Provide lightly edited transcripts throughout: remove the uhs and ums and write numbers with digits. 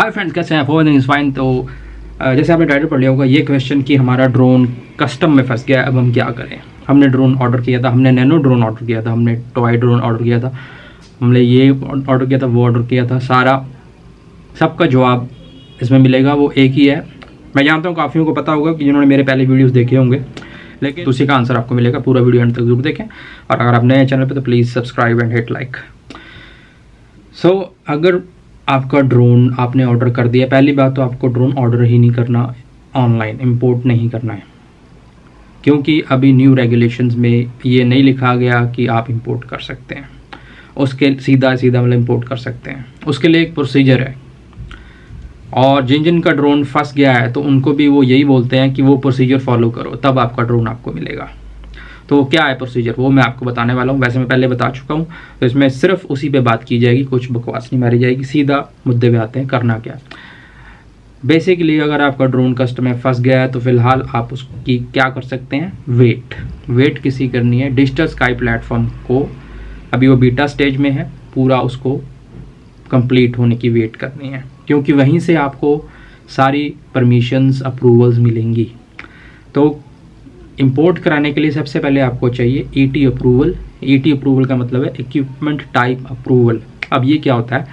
Hi friends, कैसे हैं आप? हो इज फाइन। तो जैसे आपने टाइटल पढ़ लिया होगा ये क्वेश्चन कि हमारा ड्रोन कस्टम में फंस गया, अब हम क्या करें। हमने ड्रोन ऑर्डर किया था, हमने नैनो ड्रोन ऑर्डर किया था, हमने टॉय ड्रोन ऑर्डर किया था, हमने ये ऑर्डर किया था, वो ऑर्डर किया था। सारा सबका जवाब इसमें मिलेगा, वो एक ही है। मैं जानता हूँ काफ़ियों को पता होगा कि जिन्होंने मेरे पहले वीडियोज़ देखे होंगे, लेकिन उसी का आंसर आपको मिलेगा। पूरा वीडियो एंड तक जरूर देखें, और अगर आप नए चैनल पर तो please subscribe and hit like. So अगर आपका ड्रोन आपने ऑर्डर कर दिया, पहली बात तो आपको ड्रोन ऑर्डर ही नहीं करना, ऑनलाइन इंपोर्ट नहीं करना है, क्योंकि अभी न्यू रेगुलेशंस में ये नहीं लिखा गया कि आप इंपोर्ट कर सकते हैं, उसके सीधा मतलब इंपोर्ट कर सकते हैं। उसके लिए एक प्रोसीजर है, और जिन जिन का ड्रोन फंस गया है तो उनको भी वो यही बोलते हैं कि वो प्रोसीजर फॉलो करो, तब आपका ड्रोन आपको मिलेगा। तो क्या है प्रोसीजर, वो मैं आपको बताने वाला हूँ। वैसे मैं पहले बता चुका हूँ, तो इसमें सिर्फ उसी पे बात की जाएगी, कुछ बकवास नहीं मारी जाएगी। सीधा मुद्दे पे आते हैं, करना क्या। बेसिकली अगर आपका ड्रोन कस्टम में फंस गया है तो फिलहाल आप उसकी क्या कर सकते हैं, वेट किसी करनी है। डिजिटल स्काई प्लेटफॉर्म को अभी वो बीटा स्टेज में है, पूरा उसको कंप्लीट होने की वेट करनी है, क्योंकि वहीं से आपको सारी परमिशंस अप्रूवल्स मिलेंगी। तो इंपोर्ट कराने के लिए सबसे पहले आपको चाहिए ET अप्रूवल। ET अप्रूवल का मतलब है इक्विपमेंट टाइप अप्रूवल। अब ये क्या होता है,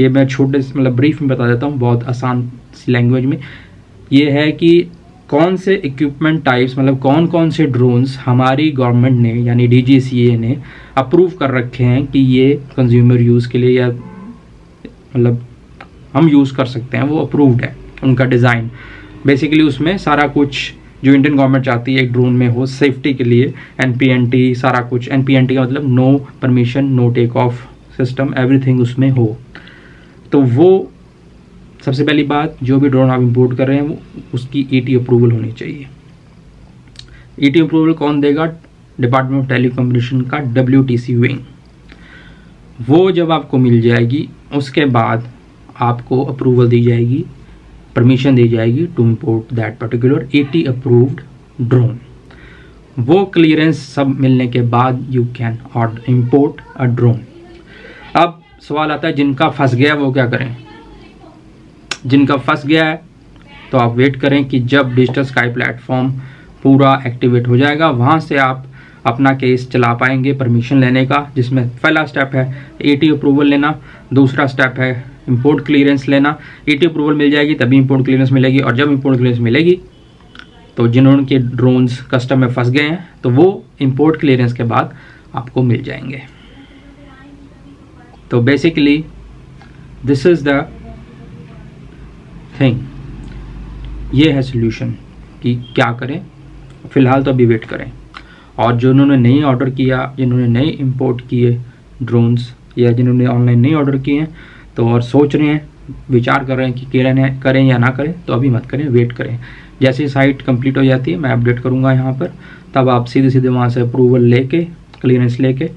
ये मैं छोटे से मतलब ब्रीफ में बता देता हूँ, बहुत आसान सी लैंग्वेज में। ये है कि कौन से इक्विपमेंट टाइप्स मतलब कौन कौन से ड्रोन्स हमारी गवर्नमेंट ने यानी DGCA ने अप्रूव कर रखे हैं कि ये कंज्यूमर यूज़ के लिए या मतलब हम यूज़ कर सकते हैं, वो अप्रूव्ड है उनका डिज़ाइन। बेसिकली उसमें सारा कुछ जो इंडियन गवर्नमेंट चाहती है एक ड्रोन में हो, सेफ्टी के लिए NPNT सारा कुछ। NPNT का मतलब no permission no take off system, everything उसमें हो। तो वो सबसे पहली बात, जो भी ड्रोन आप इंपोर्ट कर रहे हैं वो उसकी ET अप्रूवल होनी चाहिए। ET अप्रूवल कौन देगा, डिपार्टमेंट ऑफ टेलीकम्युनिकेशन का WTC विंग। वो जब आपको मिल जाएगी, उसके बाद आपको अप्रूवल दी जाएगी, परमिशन दी जाएगी to import that particular ET approved drone. वो क्लियरेंस सब मिलने के बाद you can order import a drone. अब सवाल आता है जिनका फंस गया वो क्या करें। जिनका फंस गया है तो आप वेट करें कि जब डिजिटल स्काई प्लेटफॉर्म पूरा एक्टिवेट हो जाएगा, वहाँ से आप अपना केस चला पाएंगे परमिशन लेने का, जिसमें पहला स्टेप है ET अप्रूवल लेना, दूसरा स्टेप है इंपोर्ट क्लियरेंस लेना। ET अप्रूवल मिल जाएगी तभी इंपोर्ट क्लियरेंस मिलेगी, और जब इंपोर्ट क्लियरेंस मिलेगी तो जिनके ड्रोन्स कस्टम में फंस गए हैं तो वो इंपोर्ट क्लियरेंस के बाद आपको मिल जाएंगे। तो basically this is the thing, ये है सोल्यूशन कि क्या करें। फ़िलहाल तो अभी वेट करें, और जो उन्होंने नहीं ऑर्डर किया, जिन्होंने नहीं इंपोर्ट किए ड्रोन्स, या जिन्होंने ऑनलाइन नहीं ऑर्डर किए हैं तो और सोच रहे हैं, विचार कर रहे हैं कि करें या ना करें, तो अभी मत करें, वेट करें। जैसे साइट कंप्लीट हो जाती है, मैं अपडेट करूंगा यहाँ पर, तब आप सीधे सीधे वहाँ से अप्रूवल लेके क्लियरेंस लेके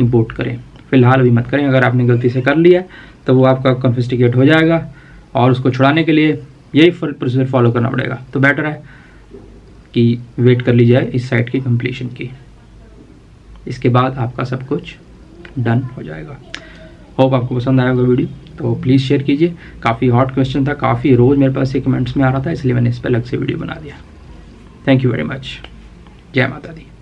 इंपोर्ट करें। फ़िलहाल अभी मत करें। अगर आपने गलती से कर लिया तो वो आपका कन्फिस्टिकेट हो जाएगा, और उसको छुड़ाने के लिए यही प्रोसीजर फॉलो करना पड़ेगा। तो बेटर है कि वेट कर ली जाए इस साइट की कम्प्लीशन की, इसके बाद आपका सब कुछ डन हो जाएगा। होप आपको पसंद आया होगा वीडियो, तो प्लीज़ शेयर कीजिए। काफ़ी हॉट क्वेश्चन था, काफ़ी रोज़ मेरे पास ये कमेंट्स में आ रहा था, इसलिए मैंने इस पर अलग से वीडियो बना दिया। Thank you very much. जय माता दी।